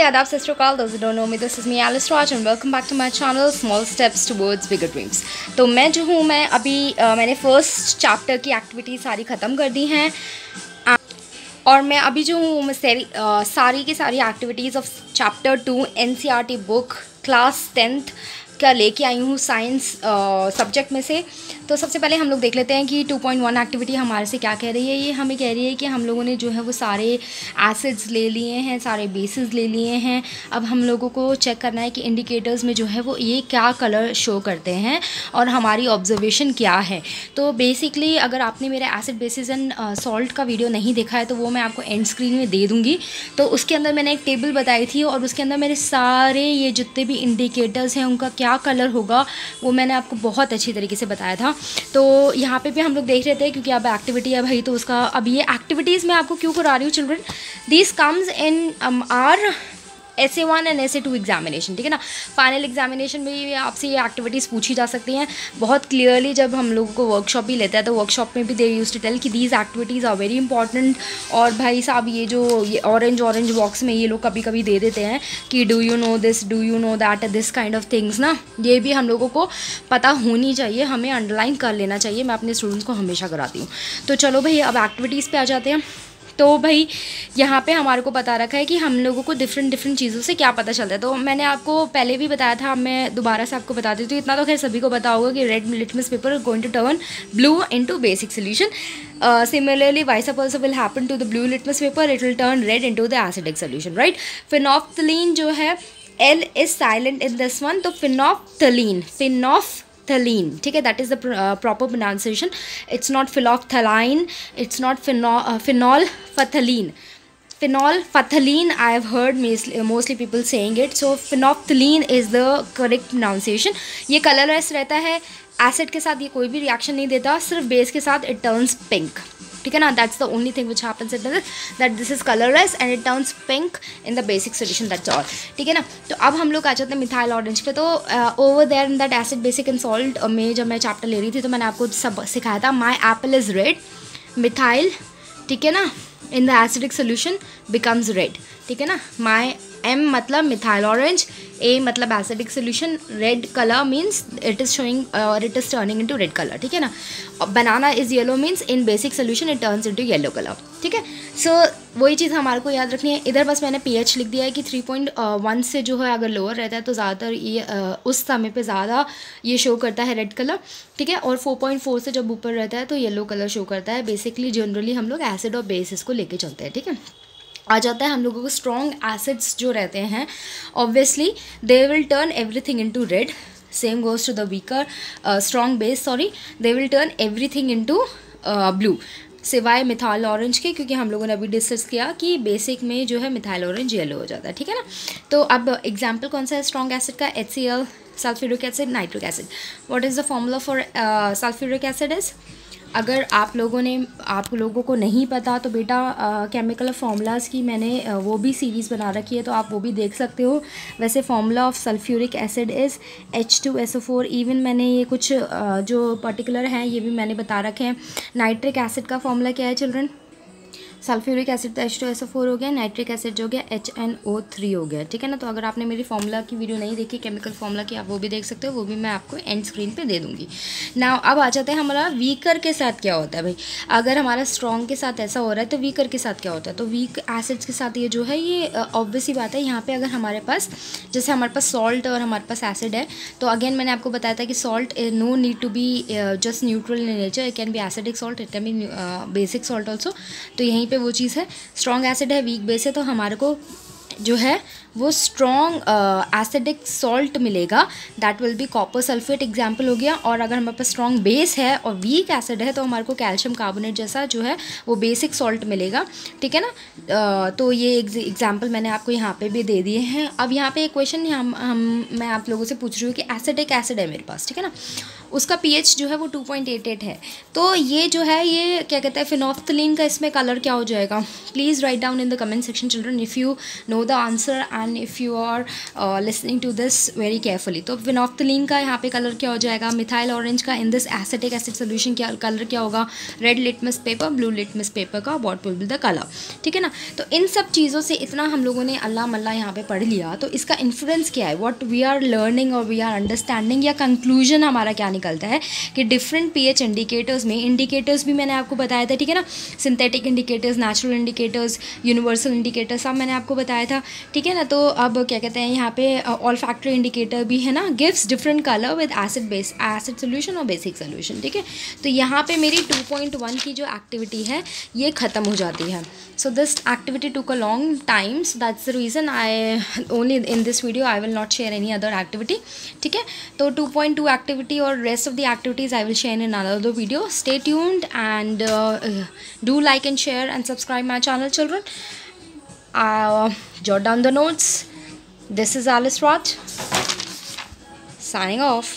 आदाब सस्काल दोनों में this is me Alice Raj and welcome back to my channel small steps towards bigger dreams. तो मैं जो हूँ मैं अभी मैंने फर्स्ट चैप्टर की एक्टिविटी सारी ख़त्म कर दी हैं और मैं अभी जो हूँ मैं सारी की सारी activities of chapter 2 NCERT book class 10th का लेके आई हूँ साइंस सब्जेक्ट में से। तो सबसे पहले हम लोग देख लेते हैं कि 2.1 एक्टिविटी हमारे से क्या कह रही है। ये हमें कह रही है कि हम लोगों ने जो है वो सारे एसिड्स ले लिए हैं, सारे बेसिस ले लिए हैं। अब हम लोगों को चेक करना है कि इंडिकेटर्स में जो है वो ये क्या कलर शो करते हैं और हमारी ऑब्जर्वेशन क्या है। तो बेसिकली अगर आपने मेरा एसिड बेसिस एंड सॉल्ट का वीडियो नहीं देखा है तो वो मैं आपको एंड स्क्रीन में दे दूँगी। तो उसके अंदर मैंने एक टेबल बताई थी और उसके अंदर मेरे सारे ये जितने भी इंडिकेटर्स हैं उनका क्या कलर होगा वो मैंने आपको बहुत अच्छी तरीके से बताया था। तो यहाँ पे भी हम लोग देख रहे थे क्योंकि अब एक्टिविटी है भाई, तो उसका अब ये एक्टिविटीज़ मैं आपको क्यों करा रही हूँ children, this comes in are SA1 and SA2 examination, ठीक है ना। फाइनल एग्जामिनेशन में भी आपसे ये एक्टिविटीज़ पूछी जा सकती हैं बहुत क्लियरली। जब हम लोगों को वर्कशॉप भी लेता है तो वर्कशॉप में भी दे यूज टू टेल कि these activities are very important. और भाई साहब ये जो ये ऑरेंज बॉक्स में ये लोग कभी कभी दे देते हैं कि do you know this, do you know that, this kind of things ना, ये भी हम लोगों को पता होनी चाहिए, हमें अंडरलाइन कर लेना चाहिए। मैं अपने स्टूडेंट्स को हमेशा कराती हूँ। तो चलो भाई अब एक्टिविटीज़ पे आ जाते हैं। तो भाई यहाँ पे हमारे को बता रखा है कि हम लोगों को डिफरेंट चीज़ों से क्या पता चलता है। तो मैंने आपको पहले भी बताया था, मैं दोबारा से आपको बता देती हूँ। इतना तो खैर सभी को पता होगा कि red litmus paper going to turn blue into basic solution. Similarly vice versa will happen to the blue litmus paper, it will turn red into the acidic solution, right. Phenolphthalein जो है L is silent in this one, तो phenolphthalein, ठीक है, that is the proper pronunciation. It's not फिलॉफ्थलाइन, it's not phenolphthalein, phenolphthalein I have heard mostly people saying it, so phenolphthalein is the correct pronunciation. ये colourless रहता है, acid के साथ ये कोई भी रिएक्शन नहीं देता, सिर्फ बेस के साथ इट टर्न्स पिंक, ठीक है ना। That's the only thing which happens it that this is colourless and it turns pink in the basic solution, that's all, ठीक है ना। तो अब हम लोग आ जाते हैं मिथाइल ऑरेंज पे। तो over there in that acid basic and salt में जब मैं चैप्टर ले रही थी तो मैंने आपको सब सिखाया था, my apple is red, methyl, ठीक है ना, in the acidic solution becomes red, ठीक है ना। माई M मतलब मिथाइल ऑरेंज, A मतलब acidic solution, red colour means it is showing और it is turning into red colour, ठीक है ना। Banana is yellow means in basic solution it turns into yellow colour, ठीक है। सो वही चीज़ हमारे को याद रखनी है। इधर बस मैंने pH लिख दिया है कि 3.1 से जो है अगर लोअर रहता है तो ज़्यादातर ये उस समय पे ज़्यादा ये शो करता है रेड कलर, ठीक है। और 4.4 से जब ऊपर रहता है तो येलो कलर शो करता है। बेसिकली जनरली हम लोग एसिड और बेसिस को लेके चलते हैं, ठीक है। आ जाता है हम लोगों को स्ट्रॉन्ग एसिड्स जो रहते हैं, obviously they will turn everything into red, same goes to the weaker strong base, sorry they will turn everything into blue, सिवाय मिथाइल ऑरेंज के, क्योंकि हम लोगों ने अभी डिस्कस किया कि बेसिक में जो है मिथाइल ऑरेंज येलो हो जाता है, ठीक है ना। तो अब एग्जाम्पल कौन सा है स्ट्रॉन्ग एसिड का, HCl, sulphuric acid, nitric acid. What is the formula for sulphuric acid is, अगर आप लोगों को नहीं पता तो बेटा केमिकल फार्मूलाज की मैंने वो भी सीरीज़ बना रखी है, तो आप वो भी देख सकते हो। वैसे formula of sulphuric acid is H2SO4। Even मैंने ये कुछ जो पर्टिकुलर हैं ये भी मैंने बता रखे हैं। नाइट्रिक एसिड का फार्मूला क्या है चिल्ड्रन, सल्फ्यूरिक एसिड तो H2SO4 हो गया, नाइट्रिक एसिड जो हो गया HNO3 हो गया, ठीक है ना। तो अगर आपने मेरी फार्मूला की वीडियो नहीं देखी केमिकल फार्मूला की, आप वो भी देख सकते हो, वो भी मैं आपको एंड स्क्रीन पे दे दूँगी। नाउ अब आ जाते हैं हमारा वीकर के साथ क्या होता है। भाई अगर हमारा स्ट्रॉन्ग के साथ ऐसा हो रहा है तो वीकर के साथ क्या होता है। तो वीक एसिड्स के साथ ये जो है ये ऑब्वियसली बात है, यहाँ पर अगर हमारे पास जैसे हमारे पास सॉल्ट और हमारे पास एसिड है तो अगेन मैंने आपको बताया था कि salt no need to be just neutral in nature, it can be acidic salt, it can be basic salt also. तो यहीं पे वो चीज़ है, स्ट्रॉन्ग एसिड है, वीक बेस है, तो हमारे को जो है वो स्ट्रॉन्ग एसिडिक सॉल्ट मिलेगा, that will be copper sulphate example हो गया। और अगर हमारे पास स्ट्रॉन्ग बेस है और वीक एसिड है तो हमारे को कैल्शियम कार्बोनेट जैसा जो है वो बेसिक सॉल्ट मिलेगा, ठीक है ना। तो ये एग्जाम्पल मैंने आपको यहाँ पे भी दे दिए हैं। अब यहाँ पे एक क्वेश्चन मैं आप लोगों से पूछ रही हूँ कि एसिडिक एसिड है मेरे पास, ठीक है ना, उसका pH जो है वो 2.88 है, तो ये जो है ये क्या कहता है फिनॉफ्थलीन का इसमें कलर क्या हो जाएगा। Please write down in the comment section children if you know know the answer and if you are listening to this very carefully. तो विनोफ्थलीन का यहाँ पे कलर क्या हो जाएगा, मिथाइल ऑरेंज का. In this acetic acid solution क्या colour क्या होगा, red litmus paper, blue litmus paper का what will be the colour. ठीक है ना. तो इन सब चीज़ों से इतना हम लोगों ने अल्लाह मल्ला यहाँ पे पढ़ लिया. तो इसका इन्फ्लुएंस क्या है, व्हाट वी आर लर्निंग और वी आर अंडरस्टैंडिंग या कंक्लूजन हमारा क्या निकलता है कि डिफरेंट पीएच इंडिकेटर्स में, इंडिकेटर्स भी मैंने आपको बताया था. ठीक है ना. Synthetic indicators, natural indicators, universal indicators सब मैंने आपको बताया था. ठीक है ना. तो अब क्या कहते हैं यहाँ पे ऑल्फैक्टरी इंडिकेटर भी है ना, gives different colour with acid base, acid solution और बेसिक सोल्यूशन. ठीक है. तो यहाँ पे मेरी 2.1 की जो एक्टिविटी है ये ख़त्म हो जाती है. So this activity took a long time, so that's the reason I only in this video I will not share any other activity. ठीक है. तो 2.2 एक्टिविटी और rest of the activities I will share in another video. Stay tuned and do like and share and subscribe my channel children. Jot down the notes. This is Alice Raj signing off.